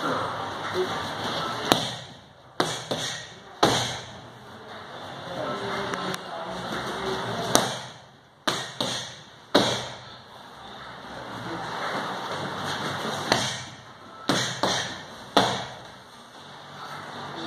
Sure.